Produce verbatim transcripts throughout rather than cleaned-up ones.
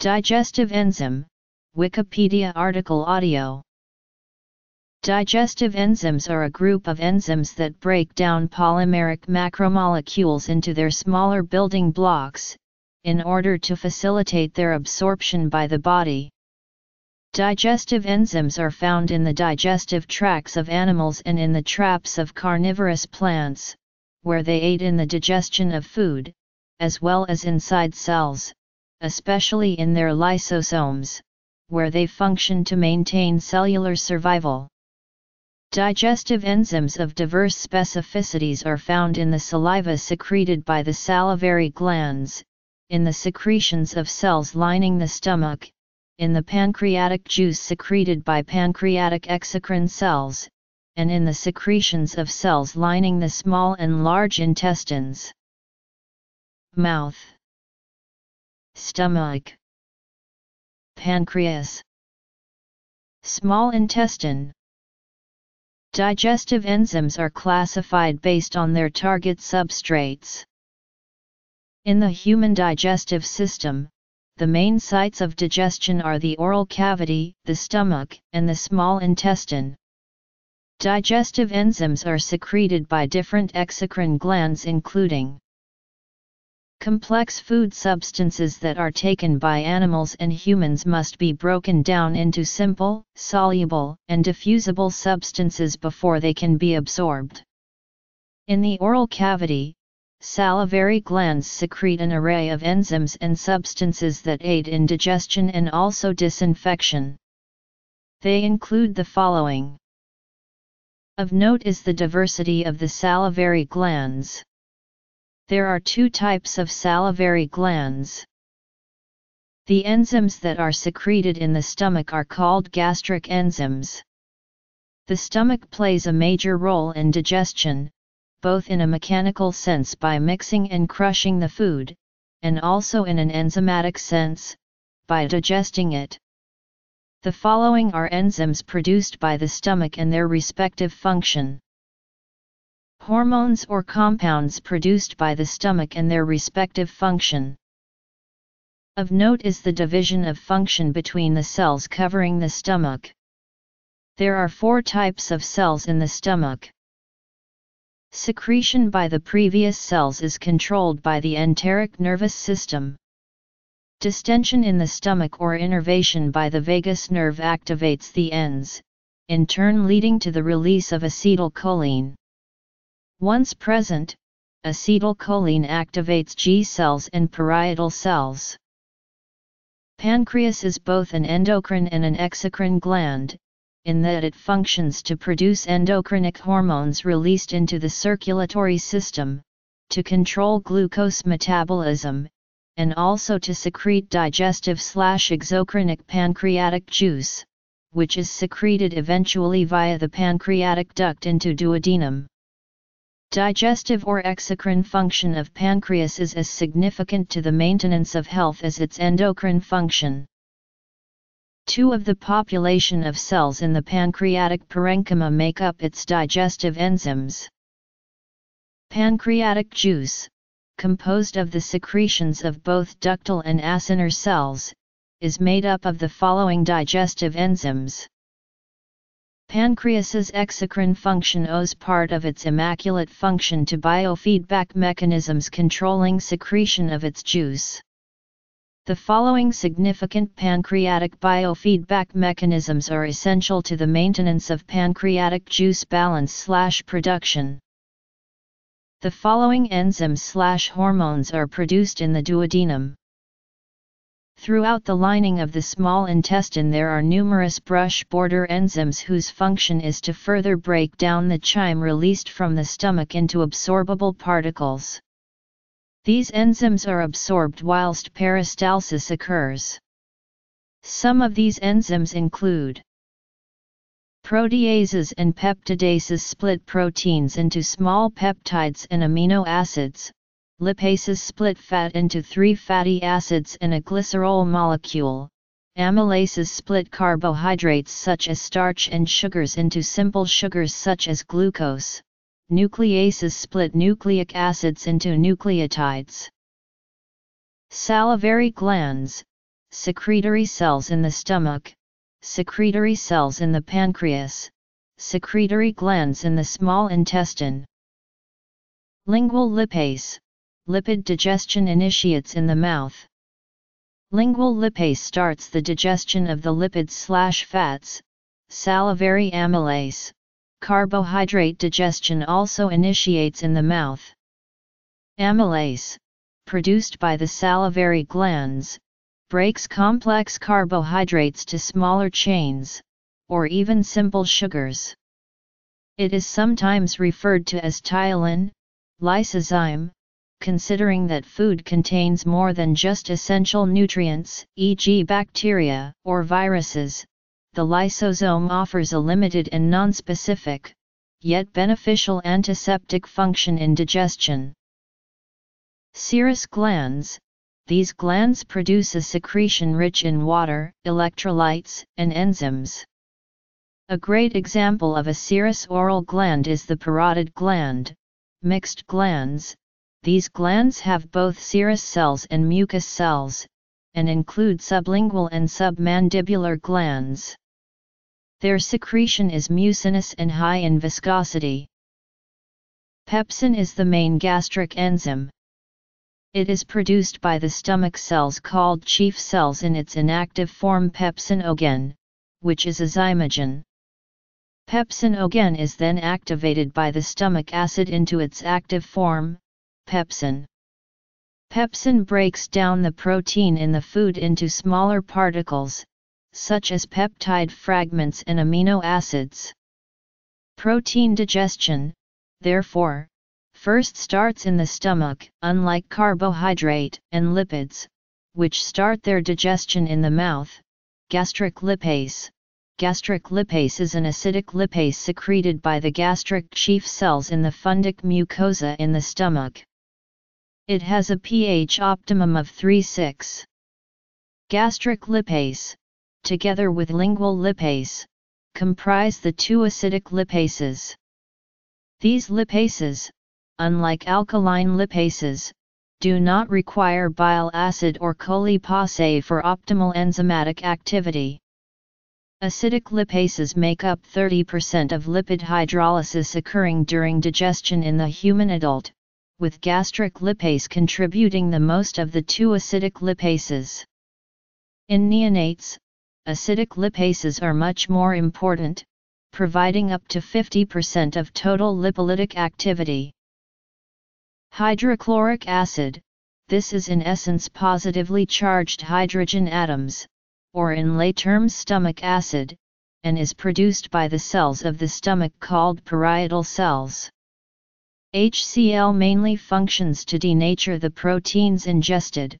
Digestive enzyme, Wikipedia article audio. Digestive enzymes are a group of enzymes that break down polymeric macromolecules into their smaller building blocks, in order to facilitate their absorption by the body. Digestive enzymes are found in the digestive tracts of animals and in the traps of carnivorous plants, where they aid in the digestion of food, as well as inside cells, especially in their lysosomes, where they function to maintain cellular survival. Digestive enzymes of diverse specificities are found in the saliva secreted by the salivary glands, in the secretions of cells lining the stomach, in the pancreatic juice secreted by pancreatic exocrine cells, and in the secretions of cells lining the small and large intestines. Mouth, stomach, pancreas, small intestine. Digestive enzymes are classified based on their target substrates. In the human digestive system, the main sites of digestion are the oral cavity, the stomach, and the small intestine. Digestive enzymes are secreted by different exocrine glands, including complex food substances that are taken by animals and humans must be broken down into simple, soluble, and diffusible substances before they can be absorbed. In the oral cavity, salivary glands secrete an array of enzymes and substances that aid in digestion and also disinfection. They include the following. Of note is the diversity of the salivary glands. There are two types of salivary glands. The enzymes that are secreted in the stomach are called gastric enzymes. The stomach plays a major role in digestion, both in a mechanical sense by mixing and crushing the food, and also in an enzymatic sense, by digesting it. The following are enzymes produced by the stomach and their respective function. Hormones or compounds produced by the stomach and their respective function. Of note is the division of function between the cells covering the stomach. There are four types of cells in the stomach. Secretion by the previous cells is controlled by the enteric nervous system. Distension in the stomach or innervation by the vagus nerve activates the ends, in turn leading to the release of acetylcholine. Once present, acetylcholine activates G cells and parietal cells. Pancreas is both an endocrine and an exocrine gland, in that it functions to produce endocrinic hormones released into the circulatory system, to control glucose metabolism, and also to secrete digestive/exocrinic pancreatic juice, which is secreted eventually via the pancreatic duct into duodenum. Digestive or exocrine function of pancreas is as significant to the maintenance of health as its endocrine function. Two of the population of cells in the pancreatic parenchyma make up its digestive enzymes. Pancreatic juice, composed of the secretions of both ductal and acinar cells, is made up of the following digestive enzymes. Pancreas's exocrine function owes part of its immaculate function to biofeedback mechanisms controlling secretion of its juice. The following significant pancreatic biofeedback mechanisms are essential to the maintenance of pancreatic juice balance/production. The following enzymes/hormones are produced in the duodenum. Throughout the lining of the small intestine there are numerous brush-border enzymes whose function is to further break down the chyme released from the stomach into absorbable particles. These enzymes are absorbed whilst peristalsis occurs. Some of these enzymes include proteases and peptidases split proteins into small peptides and amino acids, lipases split fat into three fatty acids and a glycerol molecule, amylases split carbohydrates such as starch and sugars into simple sugars such as glucose, nucleases split nucleic acids into nucleotides. Salivary glands, secretory cells in the stomach, secretory cells in the pancreas, secretory glands in the small intestine. Lingual lipase, lipid digestion initiates in the mouth. Lingual lipase starts the digestion of the lipids/fats, salivary amylase, carbohydrate digestion also initiates in the mouth. Amylase, produced by the salivary glands, breaks complex carbohydrates to smaller chains, or even simple sugars. It is sometimes referred to as ptyalin, lysozyme, considering that food contains more than just essential nutrients, for example bacteria or viruses. The lysosome offers a limited and nonspecific, yet beneficial antiseptic function in digestion. Serous glands. These glands produce a secretion rich in water, electrolytes, and enzymes. A great example of a serous oral gland is the parotid gland. Mixed glands. These glands have both serous cells and mucous cells, and include sublingual and submandibular glands. Their secretion is mucinous and high in viscosity. Pepsin is the main gastric enzyme. It is produced by the stomach cells called chief cells in its inactive form pepsinogen, which is a zymogen. Pepsinogen is then activated by the stomach acid into its active form, pepsin. Pepsin breaks down the protein in the food into smaller particles, such as peptide fragments and amino acids. Protein digestion, therefore, first starts in the stomach, unlike carbohydrate and lipids, which start their digestion in the mouth. Gastric lipase. Gastric lipase is an acidic lipase secreted by the gastric chief cells in the fundic mucosa in the stomach. It has a pH optimum of three point six. Gastric lipase, together with lingual lipase, comprise the two acidic lipases. These lipases, unlike alkaline lipases, do not require bile acid or colipase for optimal enzymatic activity. Acidic lipases make up thirty percent of lipid hydrolysis occurring during digestion in the human adult, with gastric lipase contributing the most of the two acidic lipases. In neonates, acidic lipases are much more important, providing up to fifty percent of total lipolytic activity. Hydrochloric acid, this is in essence positively charged hydrogen atoms, or in lay terms stomach acid, and is produced by the cells of the stomach called parietal cells. H C l mainly functions to denature the proteins ingested,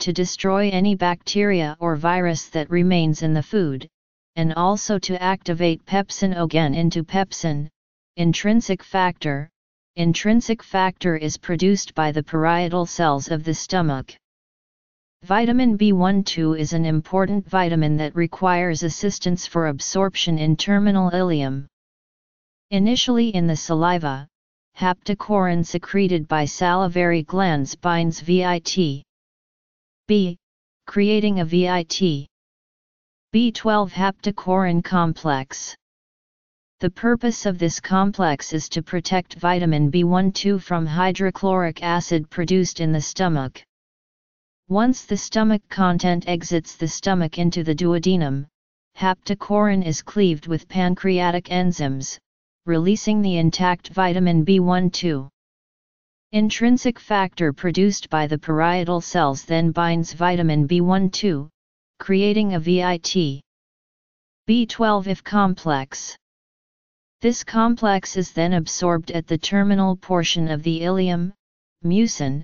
to destroy any bacteria or virus that remains in the food, and also to activate pepsinogen into pepsin, intrinsic factor. Intrinsic factor is produced by the parietal cells of the stomach. Vitamin B twelve is an important vitamin that requires assistance for absorption in terminal ileum. Initially in the saliva, haptocorrin secreted by salivary glands binds vitamin B, creating a vitamin B twelve haptocorrin complex. The purpose of this complex is to protect vitamin B twelve from hydrochloric acid produced in the stomach. Once the stomach content exits the stomach into the duodenum, haptocorrin is cleaved with pancreatic enzymes, releasing the intact vitamin B twelve. Intrinsic factor produced by the parietal cells then binds vitamin B twelve, creating a vitamin B twelve complex. This complex is then absorbed at the terminal portion of the ileum, mucin.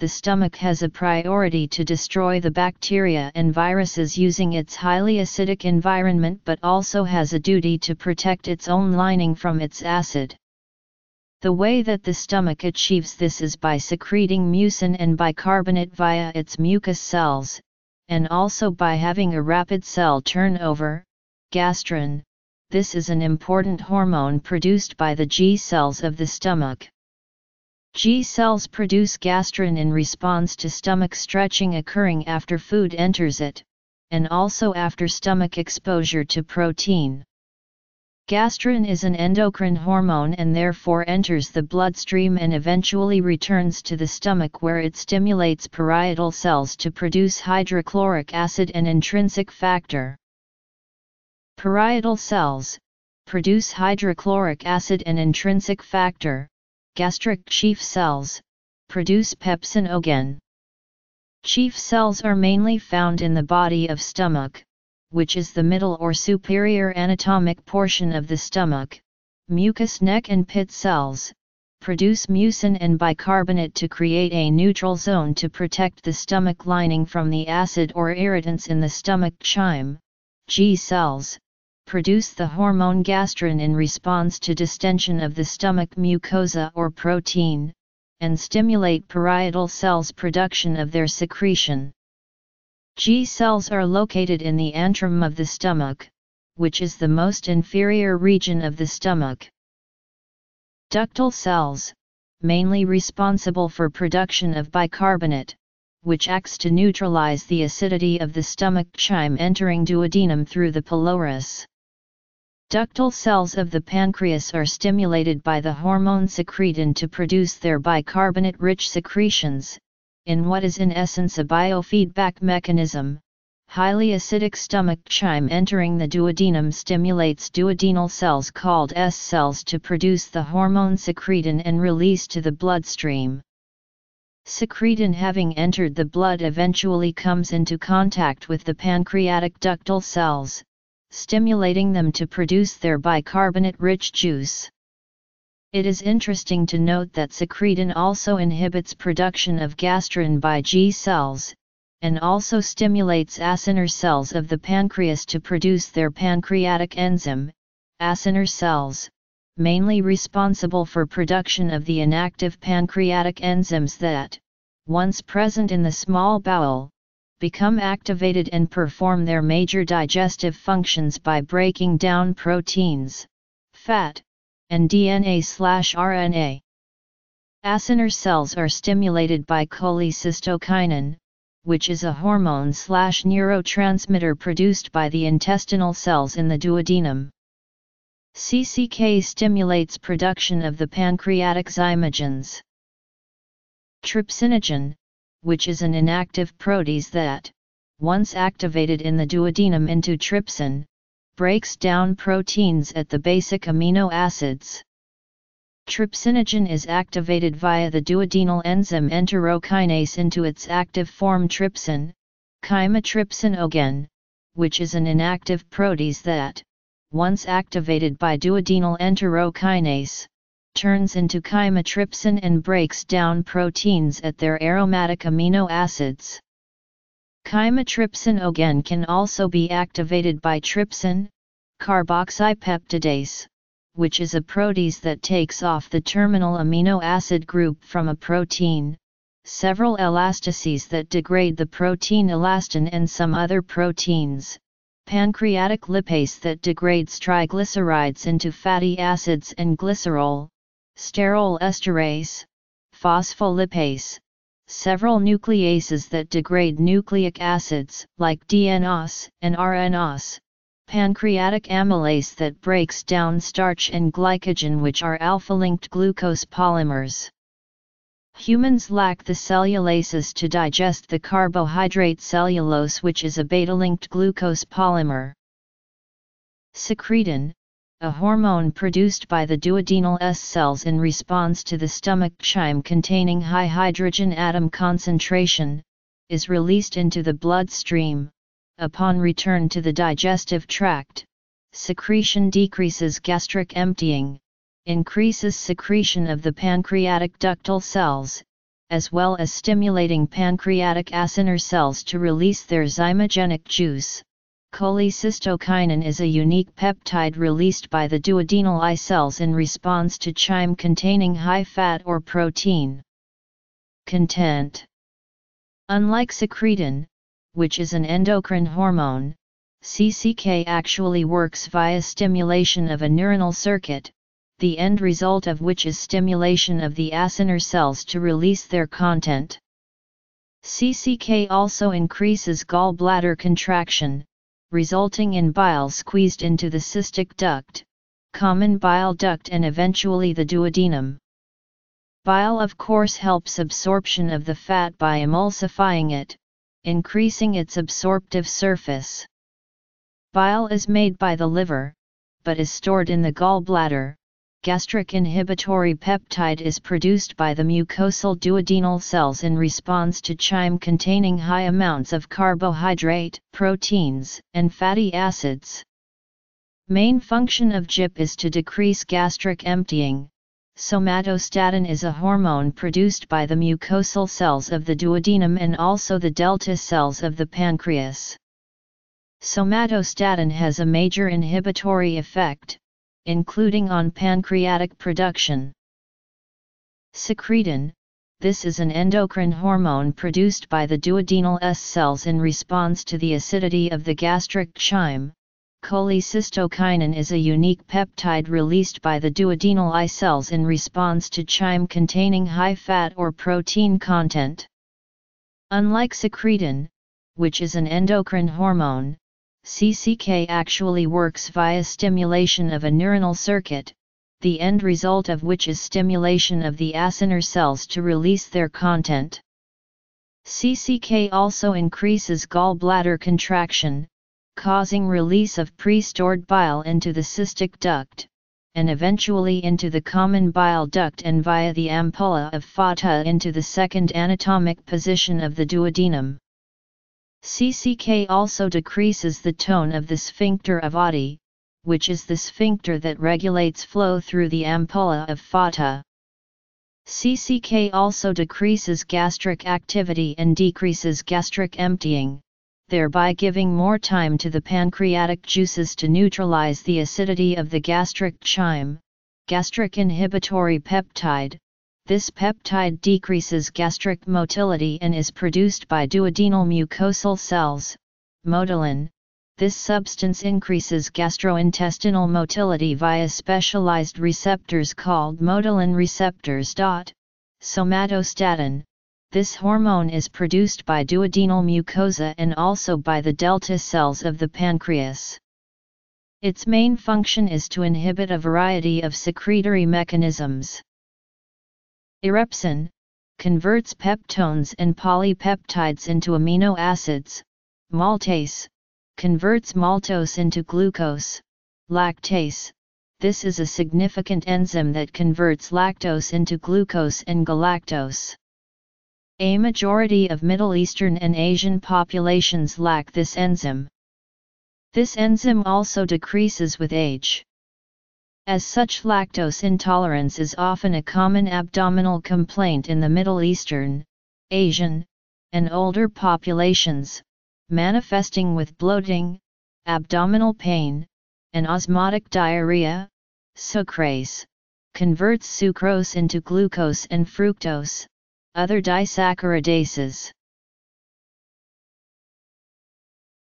The stomach has a priority to destroy the bacteria and viruses using its highly acidic environment, but also has a duty to protect its own lining from its acid. The way that the stomach achieves this is by secreting mucin and bicarbonate via its mucous cells, and also by having a rapid cell turnover, gastrin. This is an important hormone produced by the G cells of the stomach. G cells produce gastrin in response to stomach stretching occurring after food enters it, and also after stomach exposure to protein. Gastrin is an endocrine hormone and therefore enters the bloodstream and eventually returns to the stomach, where it stimulates parietal cells to produce hydrochloric acid and intrinsic factor. Parietal cells produce hydrochloric acid and intrinsic factor. Gastric chief cells produce pepsinogen. Chief cells are mainly found in the body of stomach, which is the middle or superior anatomic portion of the stomach. Mucous, neck and pit cells produce mucin and bicarbonate to create a neutral zone to protect the stomach lining from the acid or irritants in the stomach. Chyme, G cells, produce the hormone gastrin in response to distension of the stomach mucosa or protein, and stimulate parietal cells' production of their secretion. G cells are located in the antrum of the stomach, which is the most inferior region of the stomach. Ductal cells, mainly responsible for production of bicarbonate, which acts to neutralize the acidity of the stomach. Chyme, entering duodenum through the pylorus. Ductal cells of the pancreas are stimulated by the hormone secretin to produce their bicarbonate-rich secretions, in what is in essence a biofeedback mechanism. Highly acidic stomach. Chyme, entering the duodenum, stimulates duodenal cells called S cells to produce the hormone secretin and release to the bloodstream. Secretin, having entered the blood, eventually comes into contact with the pancreatic ductal cells, stimulating them to produce their bicarbonate-rich juice. It is interesting to note that secretin also inhibits production of gastrin by G cells, and also stimulates acinar cells of the pancreas to produce their pancreatic enzyme. Acinar cells, mainly responsible for production of the inactive pancreatic enzymes that, once present in the small bowel, become activated and perform their major digestive functions by breaking down proteins, fat, and D N A slash R N A. Acinar cells are stimulated by cholecystokinin, which is a hormone slash neurotransmitter produced by the intestinal cells in the duodenum. C C K stimulates production of the pancreatic zymogens. Trypsinogen, which is an inactive protease that, once activated in the duodenum into trypsin, breaks down proteins at the basic amino acids. Trypsinogen is activated via the duodenal enzyme enterokinase into its active form trypsin, chymotrypsinogen, which is an inactive protease that, once activated by duodenal enterokinase, turns into chymotrypsin and breaks down proteins at their aromatic amino acids. Chymotrypsinogen can also be activated by trypsin carboxypeptidase, which is a protease that takes off the terminal amino acid group from a protein, several elastases that degrade the protein elastin, and some other proteins, pancreatic lipase that degrades triglycerides into fatty acids and glycerol, sterol esterase, phospholipase, several nucleases that degrade nucleic acids like D N A S and R N A S, pancreatic amylase that breaks down starch and glycogen, which are alpha-linked glucose polymers. Humans lack the cellulases to digest the carbohydrate cellulose, which is a beta-linked glucose polymer. Secretin, a hormone produced by the duodenal S cells in response to the stomach chyme containing high hydrogen atom concentration, is released into the bloodstream. Upon return to the digestive tract, secretion decreases gastric emptying, increases secretion of the pancreatic ductal cells, as well as stimulating pancreatic acinar cells to release their zymogenic juice. Cholecystokinin is a unique peptide released by the duodenal I cells in response to chyme containing high fat or protein content. Unlike secretin, which is an endocrine hormone, C C K actually works via stimulation of a neuronal circuit, the end result of which is stimulation of the acinar cells to release their content. C C K also increases gallbladder contraction, resulting in bile squeezed into the cystic duct, common bile duct, and eventually the duodenum. Bile of course helps absorption of the fat by emulsifying it, increasing its absorptive surface. Bile is made by the liver, but is stored in the gallbladder. Gastric inhibitory peptide is produced by the mucosal duodenal cells in response to chyme containing high amounts of carbohydrate, proteins, and fatty acids. Main function of G I P is to decrease gastric emptying. Somatostatin is a hormone produced by the mucosal cells of the duodenum and also the delta cells of the pancreas. Somatostatin has a major inhibitory effect, including on pancreatic production. Secretin, this is an endocrine hormone produced by the duodenal S cells in response to the acidity of the gastric chyme. Cholecystokinin is a unique peptide released by the duodenal I cells in response to chyme containing high fat or protein content. Unlike secretin, which is an endocrine hormone, C C K actually works via stimulation of a neuronal circuit, the end result of which is stimulation of the acinar cells to release their content. C C K also increases gallbladder contraction, causing release of pre-stored bile into the cystic duct, and eventually into the common bile duct and via the ampulla of Fata into the second anatomic position of the duodenum. C C K also decreases the tone of the sphincter of Oddi, which is the sphincter that regulates flow through the ampulla of Fata. C C K also decreases gastric activity and decreases gastric emptying, thereby giving more time to the pancreatic juices to neutralize the acidity of the gastric chyme, gastric inhibitory peptide. This peptide decreases gastric motility and is produced by duodenal mucosal cells, motilin. This substance increases gastrointestinal motility via specialized receptors called motilin receptors. Somatostatin. This hormone is produced by duodenal mucosa and also by the delta cells of the pancreas. Its main function is to inhibit a variety of secretory mechanisms. Erepsin converts peptones and polypeptides into amino acids, maltase converts maltose into glucose, lactase. This is a significant enzyme that converts lactose into glucose and galactose. A majority of Middle Eastern and Asian populations lack this enzyme. This enzyme also decreases with age. As such, lactose intolerance is often a common abdominal complaint in the Middle Eastern, Asian, and older populations, manifesting with bloating, abdominal pain, and osmotic diarrhea. Sucrase converts sucrose into glucose and fructose, other disaccharidases.